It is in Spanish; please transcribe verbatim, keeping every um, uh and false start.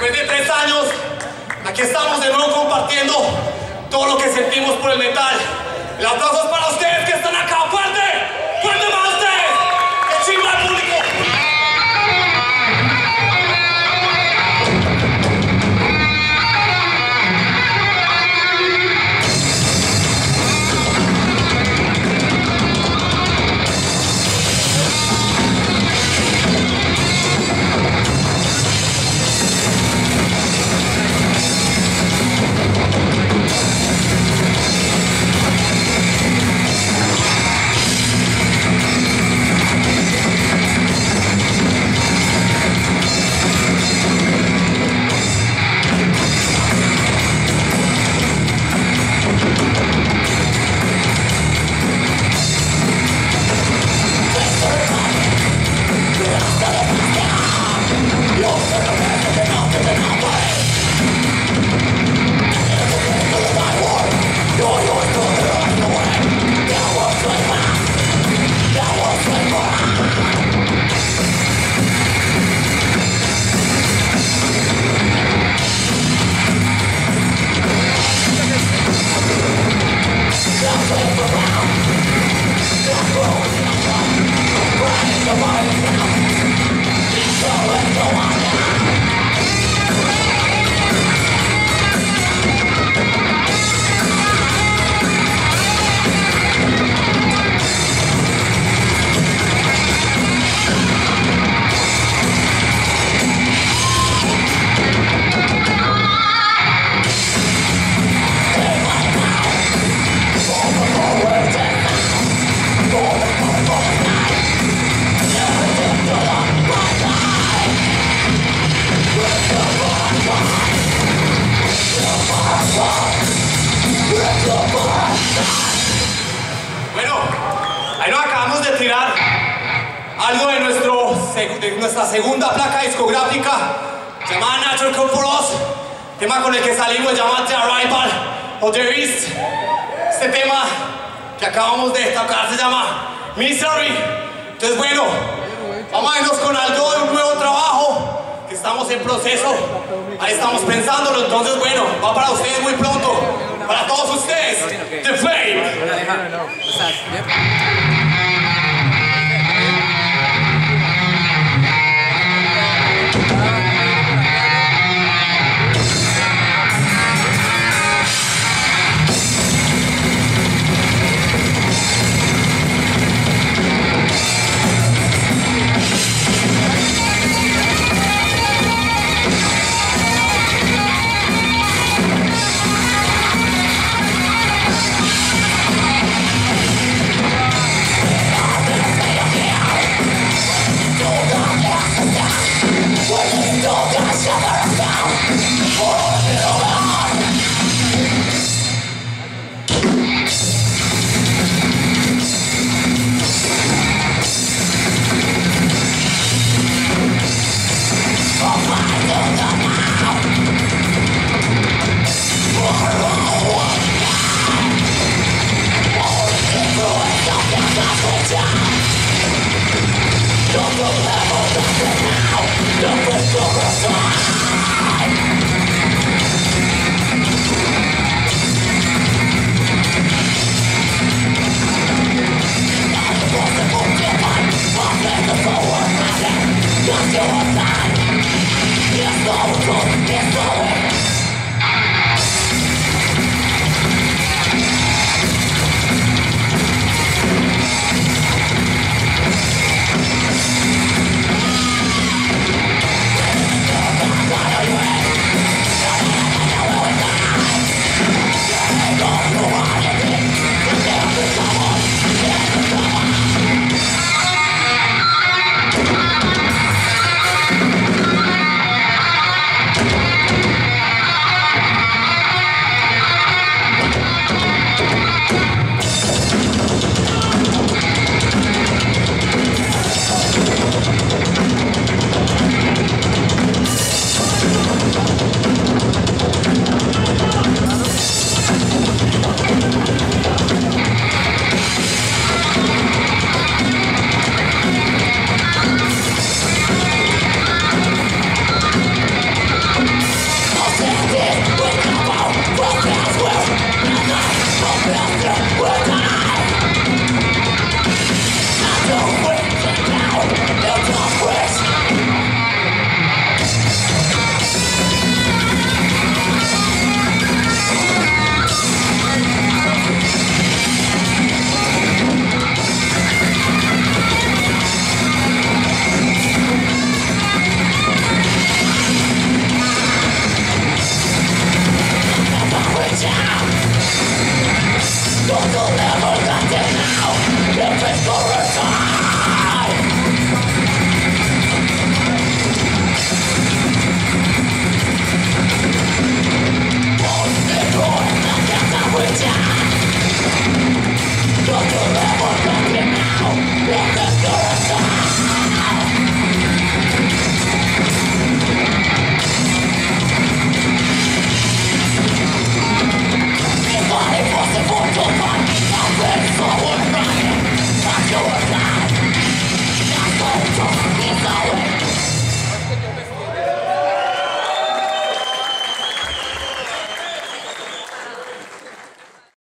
Después de tres años, aquí estamos de nuevo compartiendo todo lo que sentimos por el metal. El aplauso es para ustedes que están acá. ¡Fuerte! ¡Fuerte para ustedes! ¡Qué chimba el público! Bueno, ahí nos acabamos de tirar algo de, nuestro, de nuestra segunda placa discográfica llamada Natural Code For Us. Tema con el que salimos llamado The Arrival of the East. Este tema que acabamos de destacar se llama Mystery. Entonces bueno, vamos a irnos con algo de un nuevo trabajo que estamos en proceso. Ahí estamos pensándolo, entonces bueno, va para ustedes muy pronto. Para todos ustedes, The Flame. Let's go.